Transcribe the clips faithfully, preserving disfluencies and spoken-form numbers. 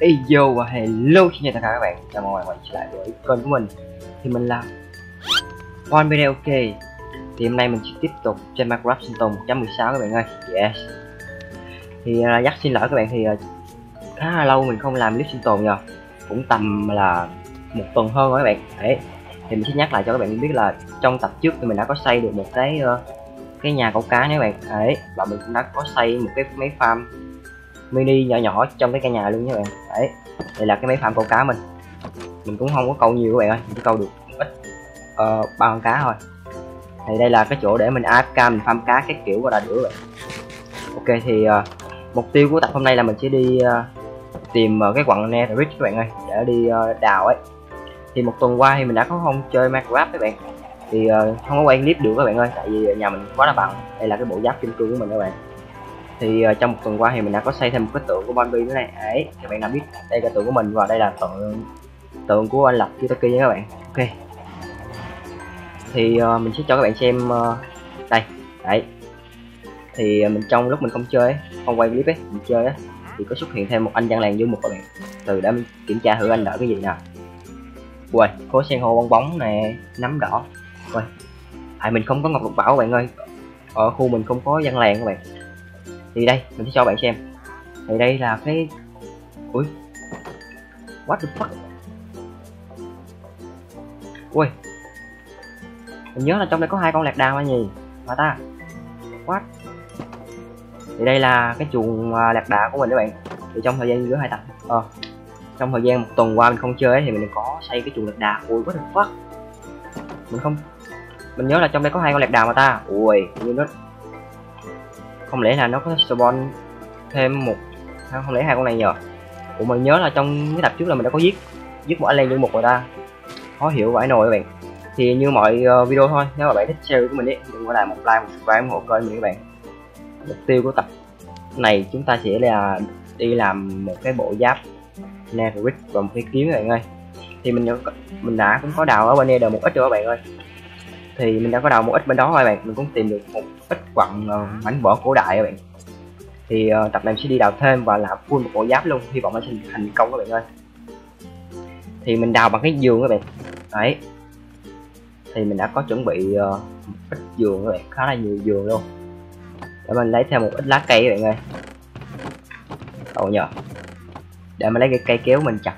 Hey yo và hello xin chào tất cả các bạn, chào mừng mọi người trở lại với kênh của mình. Thì mình là ponbi. Ok, thì hôm nay mình sẽ tiếp tục trên Minecraft sinh tồn một chấm mười sáu các bạn ơi. Yes. Thì uh, dắt xin lỗi các bạn, thì uh, khá là lâu mình không làm clip sinh tồn nhờ, cũng tầm là một tuần hơn rồi các bạn. Đấy, thì mình sẽ nhắc lại cho các bạn biết là trong tập trước thì mình đã có xây được một cái uh, cái nhà câu cá nha các bạn. Đấy, và mình cũng đã có xây một cái máy farm mini nhỏ nhỏ trong cái căn nhà luôn nha các bạn. Đấy, đây là cái máy farm câu cá mình. Mình cũng không có câu nhiều các bạn ơi, mình chỉ câu được ít ờ uh, ba con cá thôi. Thì đây là cái chỗ để mình a ép ca mình farm cá cái kiểu và đã đủ rồi. Ok, thì uh, mục tiêu của tập hôm nay là mình sẽ đi uh, tìm uh, cái quặng Netherite các bạn ơi, để đi uh, đào ấy. Thì một tuần qua thì mình đã có không chơi Minecraft các bạn. Thì uh, không có quay clip được các bạn ơi, tại vì nhà mình quá là bận. Đây là cái bộ giáp kim cương của mình các bạn. Thì uh, trong một tuần qua thì mình đã có xây thêm một cái tượng của ponbi nữa này. Đấy, các bạn đã biết đây là tượng của mình và đây là tượng tượng của anh Lucky Utility nha các bạn. Ok, thì uh, mình sẽ cho các bạn xem uh, đây. Đấy, thì uh, mình trong lúc mình không chơi ấy, không quay clip ấy, mình chơi ấy, thì có xuất hiện thêm một anh dân làng du mục các bạn. Từ đã kiểm tra thử anh đợi cái gì nào. Uầy, có sen hô bong bóng nè, nấm đỏ. Uầy, tại mình không có ngọc lục bảo các bạn ơi, ở khu mình không có dân làng các bạn. Thì đây mình sẽ cho bạn xem. Thì đây là cái ui what the fuck. Ui, mình nhớ là trong đây có hai con lạc đà mà nhỉ, mà ta what. Thì đây là cái chuồng lạc đà của mình các bạn. Thì trong thời gian giữa hai tập ờ, trong thời gian một tuần qua mình không chơi thì mình có xây cái chuồng lạc đà. Ui what the fuck, mình không mình nhớ là trong đây có hai con lạc đà mà ta. Ui, như nó không lẽ là nó có spawn thêm một, không lẽ hai con này nhờ. Ủa, mình nhớ là trong cái tập trước là mình đã có giết giết một anh lên như một người ta, khó hiểu vãi nồi các bạn. Thì như mọi uh, video thôi, nếu mà bạn thích series của mình ấy, đừng có làm một like, một subscribe, ủng hộ kênh mình các bạn. Mục tiêu của tập này chúng ta sẽ là đi làm một cái bộ giáp Netherite và một cái kiếm các bạn ơi. Thì mình đã, mình đã cũng có đào ở bên Nether một ít rồi các bạn ơi. Thì mình đã có đào một ít bên đó thôi bạn, mình cũng tìm được một ít quặng uh, mảnh vỡ cổ đại các bạn. Thì uh, tập này mình sẽ đi đào thêm và làm full một bộ giáp luôn, hy vọng nó sẽ thành công các bạn ơi. Thì mình đào bằng cái giường các bạn. Đấy, thì mình đã có chuẩn bị uh, một ít giường các bạn, khá là nhiều giường luôn. Để mình lấy thêm một ít lá cây các bạn ơi. Đâu nhờ, để mình lấy cái cây kéo mình chặt,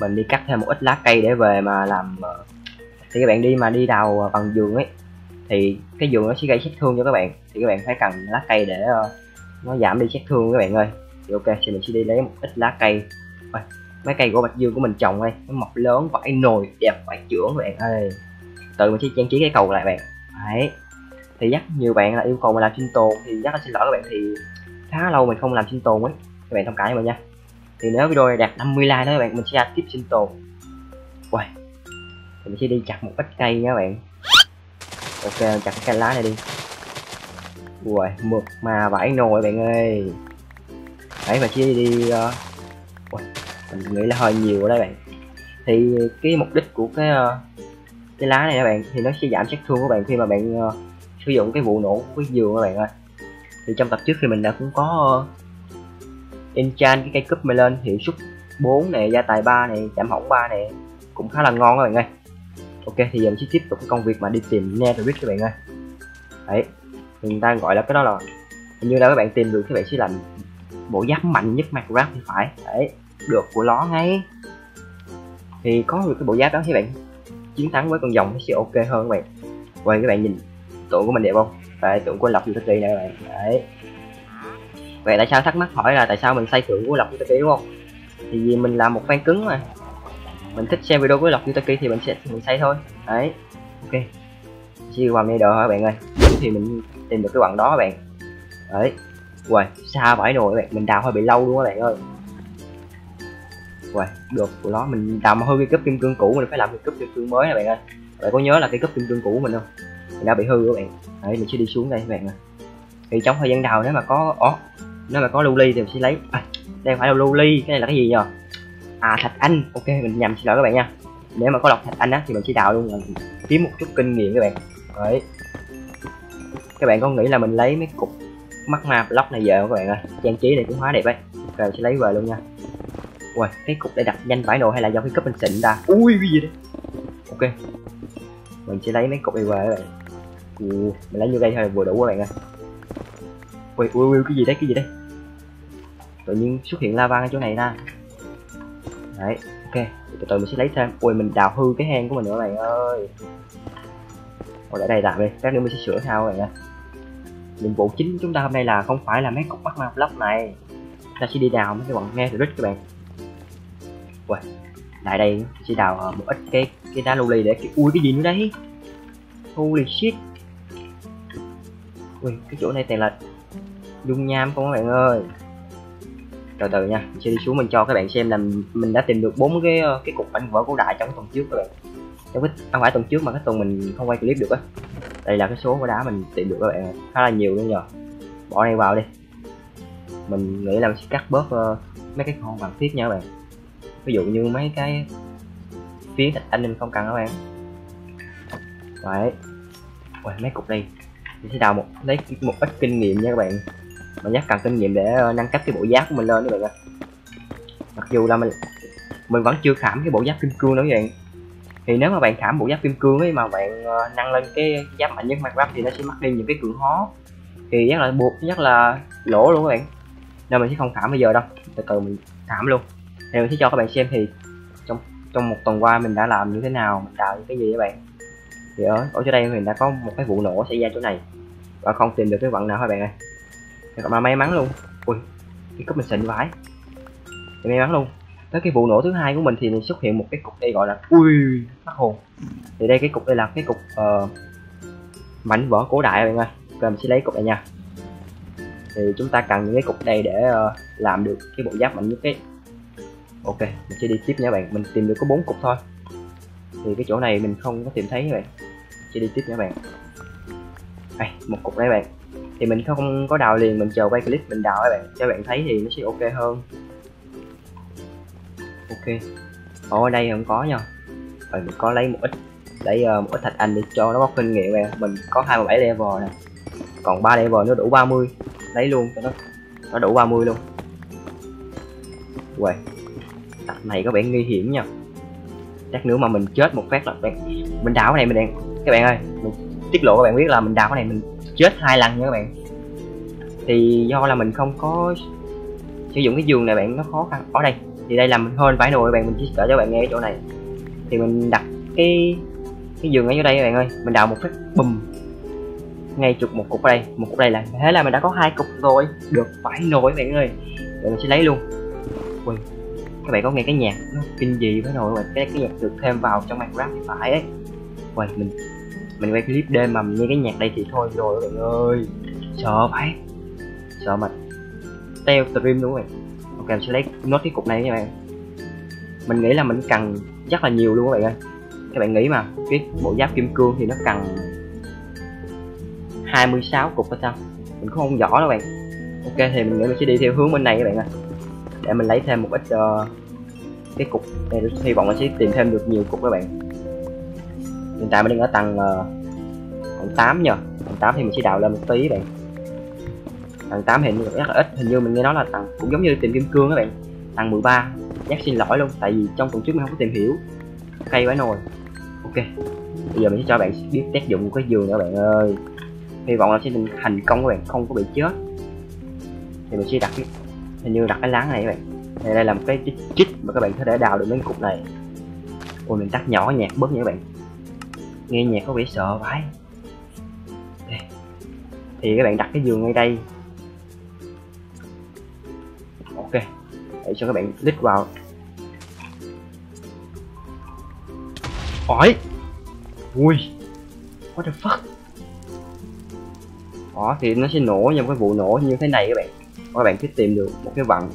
mình đi cắt thêm một ít lá cây để về mà làm uh, thì các bạn đi mà đi đào bằng giường ấy thì cái giường nó sẽ gây sát thương cho các bạn, thì các bạn phải cần lá cây để uh, nó giảm đi sát thương các bạn ơi. Thì ok, thì mình sẽ đi lấy một ít lá cây. Ôi, mấy cây gỗ bạch dương của mình trồng đây nó mọc lớn vãi nồi, đẹp vãi chưởng các bạn ơi. Tự mình sẽ trang trí cái cầu lại bạn. Đấy, thì dắt nhiều bạn là yêu cầu mình làm sinh tồn, thì dắt xin lỗi các bạn, thì khá lâu mình không làm sinh tồn ấy, các bạn thông cảm cho mình nha. Thì nếu video này đạt năm mươi like đó các bạn, mình sẽ ra tiếp sinh tồn. Uầy, mình sẽ đi chặt một ít cây nha các bạn. Ok, mình chặt cái lá này đi. Ui, mượt mà vãi nồi các bạn ơi. Đấy, mình sẽ đi uh... Ui, mình nghĩ là hơi nhiều rồi đấy bạn. Thì cái mục đích của cái uh... cái lá này các bạn, thì nó sẽ giảm sát thương của bạn khi mà bạn uh... sử dụng cái vụ nổ của cái giường các bạn ơi. Thì trong tập trước thì mình đã cũng có uh... enchant cái cây cúp này lên, hiệu suất bốn này, gia tài ba này, giảm hỏng ba này, cũng khá là ngon các bạn ơi. Ok, thì giờ mình sẽ tiếp tục cái công việc mà đi tìm Netherite các bạn ơi. Đấy, người ta gọi là cái đó là hình như là các bạn tìm được các bạn sẽ làm bộ giáp mạnh nhất Minecraft thì phải. Đấy, được của ló ngay. Thì có được cái bộ giáp đó thì bạn chiến thắng với con dòng nó sẽ ok hơn các bạn. Quay các bạn nhìn tượng của mình đẹp không? Tại tượng của Lucky Utility này các bạn. Đấy, vậy tại sao thắc mắc hỏi là tại sao mình xây tượng của Lucky Utility đúng không? Thì vì mình làm một fan cứng mà, mình thích xem video của Lucky Utility thì mình sẽ mình xây thôi. Đấy, ok, chia vào Nether hả bạn ơi. Thì mình tìm được cái quặng đó các bạn. Đấy, uầy, xa vãi nồi các bạn, mình đào hơi bị lâu luôn các bạn ơi. Uầy, được của nó, mình đào mà hư cái cúp kim cương cũ, mình phải làm cái cúp kim cương mới các bạn ơi. Bạn có nhớ là cái cúp kim cương cũ của mình không? Mình đã bị hư các bạn. Đấy, mình sẽ đi xuống đây các bạn ơi. Thì trong thời gian đào nếu mà có ó, nếu mà có lưu ly thì mình sẽ lấy. À, đây phải là lưu ly, cái này là cái gì nhờ? À, thạch anh. Ok, mình nhầm, xin lỗi các bạn nha. Nếu mà có lọc thạch anh á thì mình sẽ đào luôn, mình kiếm một chút kinh nghiệm các bạn. Đấy, các bạn có nghĩ là mình lấy mấy cục magma block này về không các bạn ơi? Trang trí này cũng hóa đẹp ấy. Ok, mình sẽ lấy về luôn nha. Uầy, cái cục để đặt nhanh vải nồi hay là do cái cúp mình xịn ta? Ui, cái gì đấy? Ok, mình sẽ lấy mấy cục này về các bạn. Ừ, mình lấy vô đây thôi vừa đủ các bạn ơi. Ui, ui, ui, cái gì đấy, cái gì đấy? Tự nhiên xuất hiện lava ở chỗ này ta. Đấy, ok, từ từ mình sẽ lấy thêm. Ui, mình đào hư cái hang của mình nữa các bạn ơi. Ôi, để đây tạm đi, các nữa mình sẽ sửa sao các bạn ơi. Nhiệm vụ chính chúng ta hôm nay là không phải là mấy cục bắt ma block này, ta sẽ đi đào mấy cái bọn nghe rít các bạn. Uầy, lại đây mình sẽ đào một ít cái cái đá lưu ly để cái... ui cái gì nữa đấy, holy shit. Ui, cái chỗ này toàn là dung nham không các bạn ơi. Từ từ nha, mình sẽ đi xuống mình cho các bạn xem là mình đã tìm được bốn cái cái cục ảnh vỡ cổ đại trong tuần trước các bạn. Trong cái không phải tuần trước mà cái tuần mình không quay clip được á. Đây là cái số của đá mình tìm được các bạn, khá là nhiều luôn nhờ. Bỏ này vào đi, mình nghĩ là mình sẽ cắt bớt uh, mấy cái con bằng thiết nha các bạn. Ví dụ như mấy cái phía thạch anh mình không cần các bạn. Đấy, ôi, mấy cục này mình sẽ đào một lấy một ít kinh nghiệm nha các bạn. Mình nhắc cần kinh nghiệm để nâng cấp cái bộ giáp của mình lên các bạn ạ. Mặc dù là mình mình vẫn chưa khảm cái bộ giáp kim cương nữa các bạn. Thì nếu mà bạn khảm bộ giáp kim cương ấy mà bạn uh, nâng lên cái giáp mạnh nhất Minecraft thì nó sẽ mất đi những cái cường hóa, thì rất là buộc, rất là lỗ luôn các bạn. Nên mình sẽ không khảm bây giờ đâu, từ từ mình khảm luôn. Thì mình sẽ cho các bạn xem thì trong trong một tuần qua mình đã làm như thế nào, mình tạo những cái gì các bạn. Thì ở ở chỗ đây mình đã có một cái vụ nổ xảy ra chỗ này và không tìm được cái vận nào các bạn ơi. Các bạn may mắn luôn. Ui, cái cúp mình xịn vãi, may mắn luôn. Tới cái vụ nổ thứ hai của mình thì mình xuất hiện một cái cục đây gọi là ui mất hồn. Thì đây cái cục đây là cái cục uh, mảnh vỡ cổ đại các bạn ơi. Rồi mình sẽ lấy cục này nha. Thì chúng ta cần những cái cục đây để uh, làm được cái bộ giáp mạnh nhất cái. Ok, mình sẽ đi tiếp nha các bạn. Mình tìm được có bốn cục thôi. Thì cái chỗ này mình không có tìm thấy các bạn. Mình sẽ đi tiếp nha các bạn. Đây, một cục đây các bạn. Thì mình không có đào liền, mình chờ quay clip mình đào các bạn cho bạn thấy thì nó sẽ ok hơn. Ok, ở đây không có nha. Rồi mình có lấy một ít, lấy uh, một ít thạch anh để cho nó có kinh nghiệm nè. Mình có hai mươi bảy level nè, còn ba level nó đủ ba mươi, lấy luôn cho nó nó đủ ba mươi luôn. Uầy, thạch này có vẻ nguy hiểm nha. Chắc nữa mà mình chết một phát là bạn, mình đào cái này mình đang các bạn ơi, mình tiết lộ các bạn biết là mình đào cái này mình chết hai lần nha các bạn. Thì do là mình không có sử dụng cái giường này bạn, nó khó khăn ở đây. Thì đây là mình hơn vải nồi bạn, mình chỉ kể cho bạn nghe cái chỗ này. Thì mình đặt cái cái giường ở chỗ đây các bạn ơi, mình đào một phát bùm ngay chục một cục ở đây, một cục đây là thế là mình đã có hai cục rồi, được vải nồi các bạn ơi. Rồi mình sẽ lấy luôn. Ui, các bạn có nghe cái nhạc nó kinh dị vải nồi các bạn, cái cái nhạc được thêm vào trong Minecraft thì phải ấy. Ui, mình mình quay clip đêm mà mình nghe cái nhạc đây thì thôi rồi các bạn ơi, sợ phải sợ mình teo stream luôn các bạn. Ok, mình sẽ lấy nốt cái cục này nha các bạn. Mình nghĩ là mình cần rất là nhiều luôn các bạn ơi. Các bạn nghĩ mà cái bộ giáp kim cương thì nó cần hai mươi sáu cục hay sao, mình cũng không rõ đâu bạn. Ok, thì mình nghĩ mình sẽ đi theo hướng bên này các bạn ơi, để mình lấy thêm một ít uh, cái cục này. Hy vọng mình sẽ tìm thêm được nhiều cục các bạn. Hiện tại mình đang ở tầng uh, tám nhờ. Tầng tám thì mình sẽ đào lên một tí các bạn. Tầng tám hình như rất là ít, hình như mình nghe nói là tầng cũng giống như tìm kim cương các bạn, tầng mười ba. Nhắc xin lỗi luôn, tại vì trong tuần trước mình không có tìm hiểu. Cây vãi nồi. Ok, bây giờ mình sẽ cho bạn biết tác dụng của cái giường nữa bạn ơi. Hy vọng là sẽ thành công các bạn, không có bị chết. Thì mình sẽ đặt cái, hình như đặt cái láng này các bạn. Thì đây là một cái chích chích mà các bạn có thể đào được đến cục này. Ôi, mình tắt nhỏ nhạc bớt nha các bạn, nghe nhạc có vẻ sợ vãi. Thì các bạn đặt cái giường ngay đây. Ok, để cho các bạn click vào. Ôi, ui, what the fuck. Đó, thì nó sẽ nổ trong cái vụ nổ như thế này các bạn. Các bạn sẽ tìm được một cái vần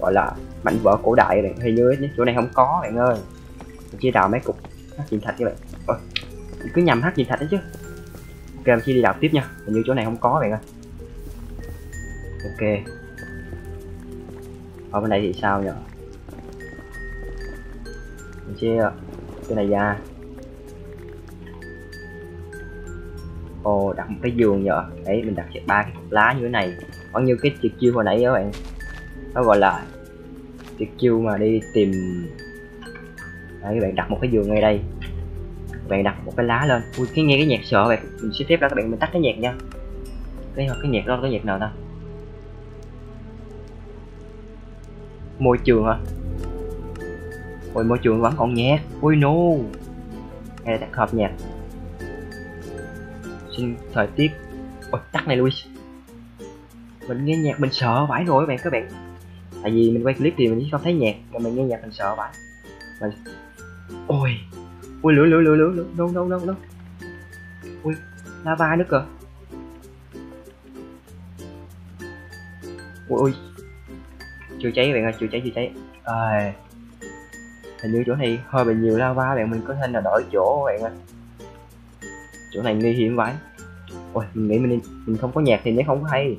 gọi là mảnh vỡ cổ đại này. Hay như chỗ này không có bạn ơi. Mình chỉ đào mấy cục hắc diện thạch các bạn. Ôi, mình cứ nhầm hắc diện thạch đấy chứ. Ok, mình sẽ đi đào tiếp nha. Hình như chỗ này không có bạn ơi. Ok, ở bên đây thì sao nhỉ? Mình sẽ cái này ra. Ồ, đặt một cái giường nhờ. Đấy, mình đặt ba cái cục lá như thế này, còn như cái chiếc chiêu hồi nãy các bạn, nó gọi là cái chiêu mà đi tìm. Đấy, các bạn đặt một cái giường ngay đây, các bạn đặt một cái lá lên. Ui, khi nghe cái nhạc sợ vậy, mình sẽ tiếp ra các bạn, mình tắt cái nhạc nha. Cái cái nhạc đó, cái nhạc nào ta? Môi trường hả? Ôi, môi trường vẫn còn nhạc. Ui no. Hay là tắt hợp nhạc. Xin thời tiết. Ôi, tắt này Louis. Mình nghe nhạc mình sợ vãi rồi các bạn, các bạn. Tại vì mình quay clip thì mình chỉ không thấy nhạc, mà mình nghe nhạc mình sợ vãi. Mình... Ôi. Ui lửa lửa lửa lửa lửa. Đâu đâu đâu đâu. Ui, lava nữa cơ. Ui ui. Chưa cháy các bạn ơi, chưa cháy, chưa cháy. À, hình như chỗ này hơi bị nhiều lava bạn, mình có thể là đổi chỗ các bạn ơi. Chỗ này nguy hiểm vãi. Ôi, mình nghĩ mình mình không có nhạc thì nó không có hay.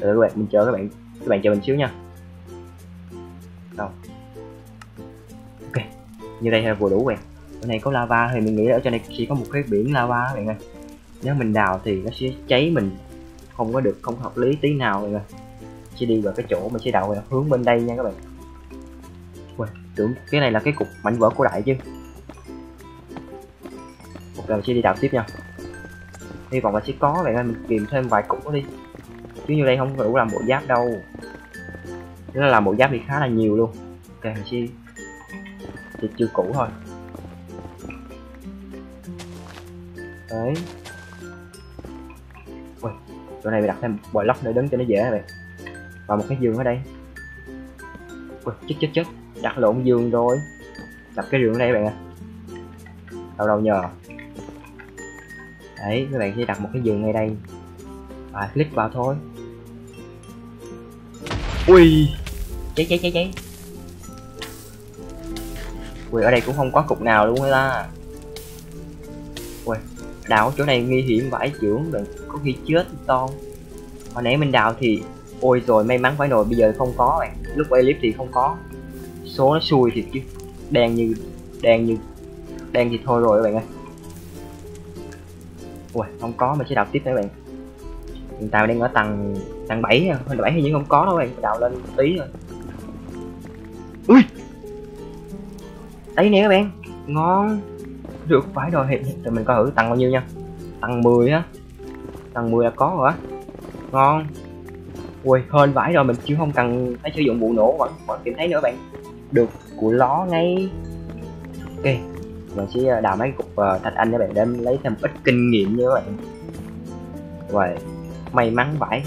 Rồi các bạn, mình chờ các bạn, các bạn chờ mình xíu nha. Đâu. Ok. Như đây là vừa đủ bạn. Chỗ này có lava thì mình nghĩ là ở trên này chỉ có một cái biển lava các bạn ơi. Nếu mình đào thì nó sẽ cháy mình, không có được, không hợp lý tí nào các bạn ơi. Sẽ đi vào cái chỗ mình sẽ đào về hướng bên đây nha các bạn. Ui, tưởng cái này là cái cục mảnh vỡ cổ đại chứ. Ok, mình sẽ đi đào tiếp nha. Hy vọng là sẽ có các bạn ơi, mình tìm thêm vài cục đó đi. Chứ như đây không đủ làm bộ giáp đâu. Nếu là làm bộ giáp thì khá là nhiều luôn. Ok, mình sẽ thì chưa cũ thôi. Đấy. Ui, chỗ này mình đặt thêm bò lóc để đứng cho nó dễ các bạn. Và một cái giường ở đây. Ui, chết chết chết, đặt lộn giường rồi. Đặt cái giường ở đây các bạn ạ. Đâu đâu nhờ. Đấy, các bạn sẽ đặt một cái giường ngay đây. À, click vào thôi. Ui, cháy cháy cháy cháy. Ui, ở đây cũng không có cục nào luôn hay ta. Ui, đảo chỗ này nguy hiểm vãi chưởng, bạn có khi chết con. Hồi nãy mình đào thì ôi rồi may mắn phải nồi, bây giờ không có bạn. Lúc quay clip thì không có. Số nó xui thiệt chứ. Đen như đen như đen thì thôi rồi các bạn ơi. Ui, không có, mình sẽ đào tiếp các bạn. Hiện tại mình đang ở tầng tầng bảy nha, tầng bảy thì những không có đâu các bạn, đào lên tí rồi. Ui. Đấy nè các bạn, ngon. Được phải rồi, thì mình coi thử tầng bao nhiêu nha. Tầng mười á. Tầng mười là có rồi á. Ngon. Ui, hên vãi rồi, mình chứ không cần phải sử dụng vụ nổ, vẫn còn tìm thấy nữa bạn. Được, của ló ngay. Ok, mình sẽ đào mấy cục uh, thạch anh các bạn, để lấy thêm ít kinh nghiệm nha các bạn. Rồi, may mắn vãi.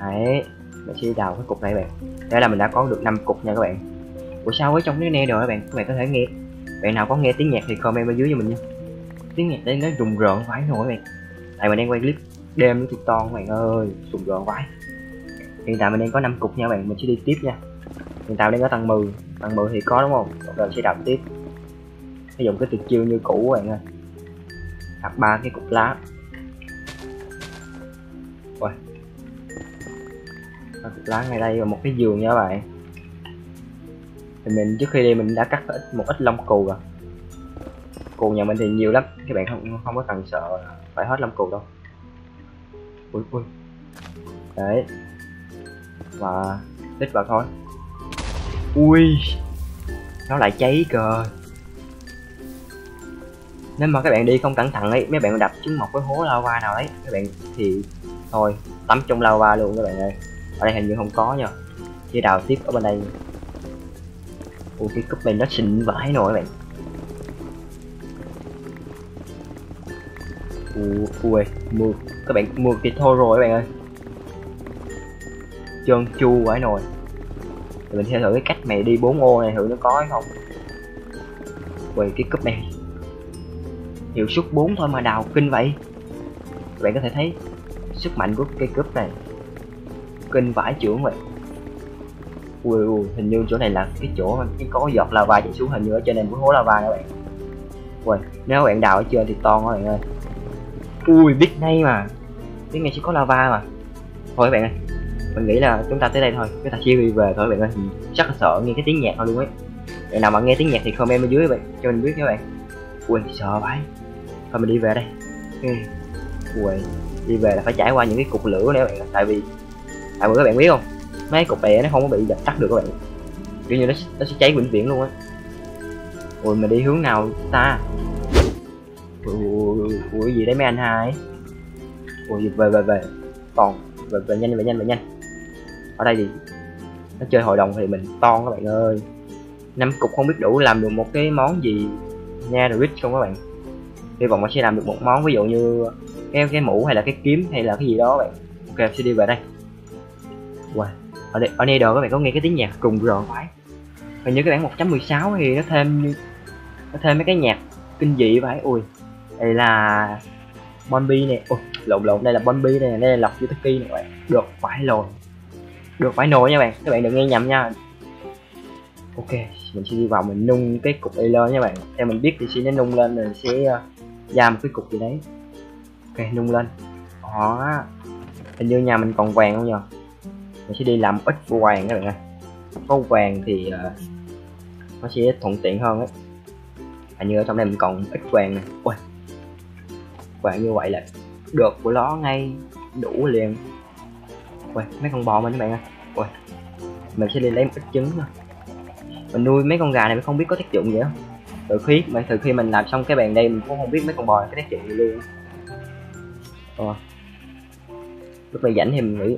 Đấy, mình sẽ đào cái cục này bạn. Thế là mình đã có được năm cục nha các bạn. Ủa sao ở trong cái Nether các bạn, các bạn có thể nghe. Bạn nào có nghe tiếng nhạc thì comment ở dưới cho mình nha. Tiếng nhạc đây nó rùng rợn vãi nổi các bạn. Tại mình đang quay clip đêm nó tụt toàn các bạn ơi, sùng rợn vãi. Hiện tại mình đang có năm cục nha các bạn, mình sẽ đi tiếp nha. Hiện tại mình đang ở tầng mười, tầng mười thì có đúng không? Rồi sẽ đào tiếp. Sử dụng cái tuyệt chiêu như cũ các bạn ơi. Đặt ba cái cục lá. Rồi. Đặt cục lá ngay đây và một cái giường nha các bạn. Thì mình trước khi đi mình đã cắt một ít lông cừu rồi. Cừu nhà mình thì nhiều lắm, các bạn không không có cần sợ phải hết lông cừu đâu. Ui ui. Đấy. Và tích vào thôi. Ui, nó lại cháy cơ. Nếu mà các bạn đi không cẩn thận ấy, mấy bạn đập trúng một cái hố lava nào đấy các bạn thì thôi tắm trong lava luôn các bạn ơi. Ở đây hình như không có nha. Chỉ đào tiếp ở bên đây. Ui, cái cúp này nó xịn vãi nổi các bạn. Ui, ui, mưa, các bạn mưa thì thôi rồi các bạn ơi. Trơn chu vãi nồi. Thì mình sẽ thử cái cách mày đi bốn ô này thử nó có hay không. Ui, cái cúp này hiệu suất bốn thôi mà đào kinh vậy. Các bạn có thể thấy sức mạnh của cây cúp này kinh vãi chưởng vậy. Ui, ui, hình như chỗ này là cái chỗ cái có giọt lava chảy xuống, hình như ở trên này một hố lava các bạn. Ui, nếu các bạn đào ở trên thì to các bạn ơi. Ui, biết ngay mà, biết ngay sẽ có lava mà. Thôi các bạn ơi, mình nghĩ là chúng ta tới đây thôi, chúng ta chia đi về thôi các bạn ơi. Mình chắc là sợ nghe cái tiếng nhạc thôi luôn ấy. Bạn nào mà nghe tiếng nhạc thì comment bên dưới các bạn, cho mình biết các bạn. Ui, sợ vãi. Thôi mình đi về đây. Ui, đi về là phải trải qua những cái cục lửa nữa các bạn. Tại vì Tại vì các bạn biết không, mấy cục bẹ nó không có bị dập tắt được các bạn, kiểu như nó, nó sẽ cháy vĩnh viễn luôn á. Ui mà đi hướng nào ta? Ui, ui gì đấy mấy anh hai? Ui về về về còn về về nhanh về nhanh về nhanh. Ở đây thì nó chơi hội đồng thì mình ton các bạn ơi. Năm cục không biết đủ làm được một cái món gì nha rồi biết không các bạn. Hy vọng nó sẽ làm được một món ví dụ như cái cái mũ hay là cái kiếm hay là cái gì đó các bạn. Ok sẽ đi về đây. Wow, ở đây ở Nether các bạn có nghe cái tiếng nhạc trùng rợn phải? Hình như cái bản một chấm mười sáu thì nó thêm như nó thêm mấy cái nhạc kinh dị phải. Ui đây là ponbi nè, ui lộn lộn đây là ponbi nè, đây là Lucky Utility nè các bạn. Được phải lồn, được phải nồi nha bạn, các bạn đừng nghe nhầm nha. Ok mình sẽ đi vào mình nung cái cục này lên nha bạn, theo mình biết thì sẽ nung lên rồi sẽ ra một cái cục gì đấy. Ok nung lên đó, hình như nhà mình còn vàng không nhờ, mình sẽ đi làm ít vàng các bạn ơi. Có vàng thì uh, nó sẽ thuận tiện hơn ấy. Hình như ở trong đây mình còn ít vàng nè. Ui vàng như vậy là được của nó ngay đủ liền. Ui mấy con bò mình các bạn ơi. Ui mình sẽ đi lấy một ít trứng thôi, mình nuôi mấy con gà này mình không biết có tác dụng gì không. Từ khi mà từ khi mình làm xong cái bàn đây mình cũng không biết mấy con bò này có tác dụng gì luôn. Ờ lúc này rảnh thì mình nghĩ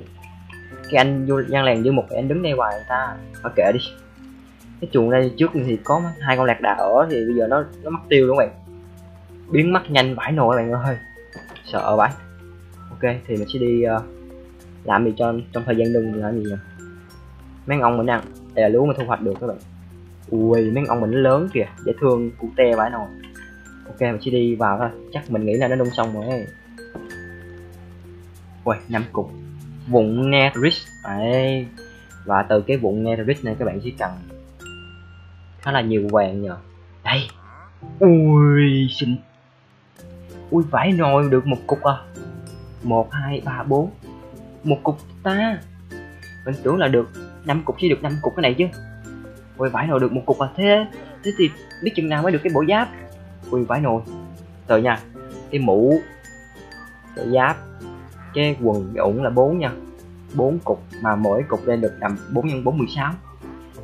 cái anh vô gian làng như một cái anh đứng đây hoài người ta ở kệ đi. Cái chuồng đây trước thì có hai con lạc đà ở thì bây giờ nó nó mất tiêu luôn các bạn, biến mất nhanh vãi nồi các bạn ơi, sợ vãi. Ok thì mình sẽ đi uh, làm gì cho trong thời gian đừng làm gì nhỉ? Mấy ông mình ăn đây là lúa mình thu hoạch được các bạn. Ui mấy ông mình nó lớn kìa, dễ thương cute vãi nồi. Ok mình sẽ đi vào thôi, chắc mình nghĩ là nó nung xong rồi. Ui năm cục vụn Netherite đấy, và từ cái vụn Netherite này các bạn chỉ cần khá là nhiều vàng nhờ. Đây ui xinh, ui vãi nồi được một cục à, một hai ba bốn một cục ta, mình tưởng là được năm cục chỉ được năm cục cái này chứ. Ui vãi nồi được một cục à, thế thế thì biết chừng nào mới được cái bộ giáp. Ui vãi nồi từ nha, cái mũ cái giáp cái quần ủng là bốn nha, bốn cục mà mỗi cục lên được làm bốn nhân bốn mười sáu,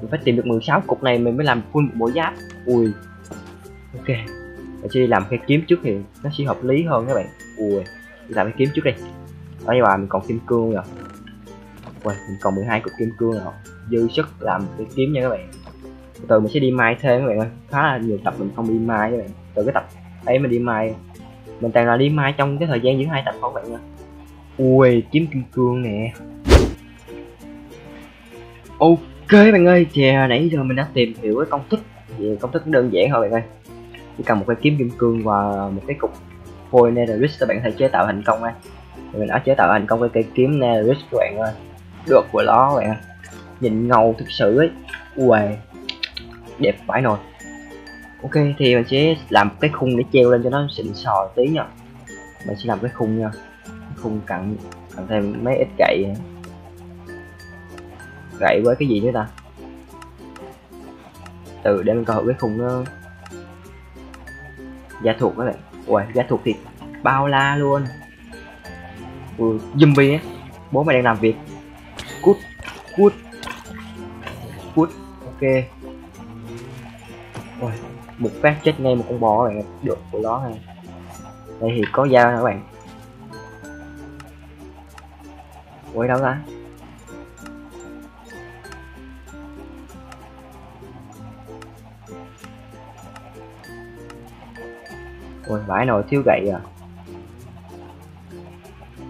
mình phải tìm được mười sáu cục này mình mới làm full một bộ giáp. Ui ok mình sẽ đi làm cái kiếm trước thì nó sẽ hợp lý hơn các bạn. Ui đi làm cái kiếm trước đi, đó như bà mình còn kim cương rồi. Ui mình còn mười hai cục kim cương rồi, dư sức làm cái kiếm nha các bạn. Từ từ mình sẽ đi mai thêm các bạn ơi, khá là nhiều tập mình không đi mai các bạn, từ cái tập ấy mình đi mai mình toàn là đi mai trong cái thời gian giữa hai tập các bạn ơi. Ui kiếm kim cương nè. Ok bạn ơi, chè nãy giờ mình đã tìm hiểu cái công thức, về công thức đơn giản thôi bạn ơi, chỉ cần một cái kiếm kim cương và một cái cục phôi Netherite các bạn có thể chế tạo thành công. Anh mình đã chế tạo thành công cái cây kiếm Netherite các bạn ơi, được của nó bạn, nhìn ngầu thực sự ấy. Ui đẹp vãi nồi. Ok thì mình sẽ làm cái khung để treo lên cho nó xịn sò tí nha, mình sẽ làm cái khung nha, khung cặn cặn thêm mấy ít gậy gậy với cái gì nữa ta, từ để mình coi thử cái khung nó giá thuộc các bạn. Ui giá thuộc thì bao la luôn. Ui zombie á, bố mày đang làm việc, cút cút cút. Ok ui một phát chết ngay một con bò các bạn, được của nó này. Đây thì có dao nè các bạn. Ui đâu ra? Ui vãi nồi thiếu gậy à.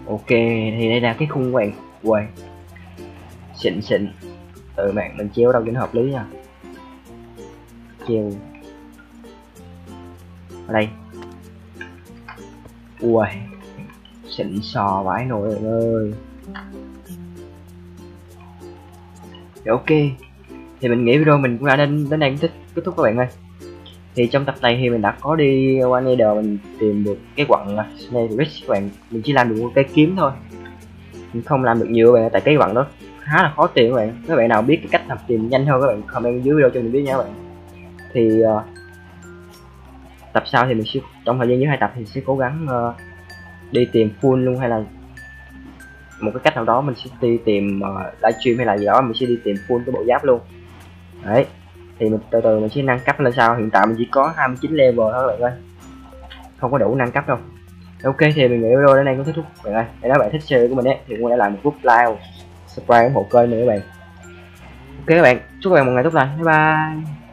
Ok thì đây là cái khung của bạn. Ui xịn xịn. Từ mạng mình treo đâu cho nó hợp lý nha. Treo ở đây. Ui xịn sò vãi nồi bạn ơi. Ok thì mình nghĩ video mình cũng đã đến đến đây cũng thích kết thúc các bạn ơi. Thì trong tập này thì mình đã có đi qua Nether, mình tìm được cái quặng Netherite các bạn, mình chỉ làm được một cái kiếm thôi, mình không làm được nhiều các bạn, tại cái quặng đó khá là khó tìm các bạn. Các bạn nào biết cái cách làm tìm nhanh hơn các bạn comment dưới video cho mình biết nha các bạn. Thì uh, tập sau thì mình sẽ trong thời gian dưới hai tập thì sẽ cố gắng uh, đi tìm full luôn hay là một cái cách nào đó mình sẽ đi tìm uh, livestream hay là gì đó, mình sẽ đi tìm full cái bộ giáp luôn. Đấy, thì mình từ từ mình sẽ nâng cấp lên sau. Hiện tại mình chỉ có hai mươi chín level thôi các bạn ơi, không có đủ nâng cấp đâu. Ok, thì mình nghĩ video đến đây cũng kết thúc các bạn ơi. Để các bạn thích series của mình ấy, thì mình đã làm một group like, subscribe ủng hộ kênh mình các bạn. Ok các bạn, chúc các bạn một ngày tốt lành, bye bye.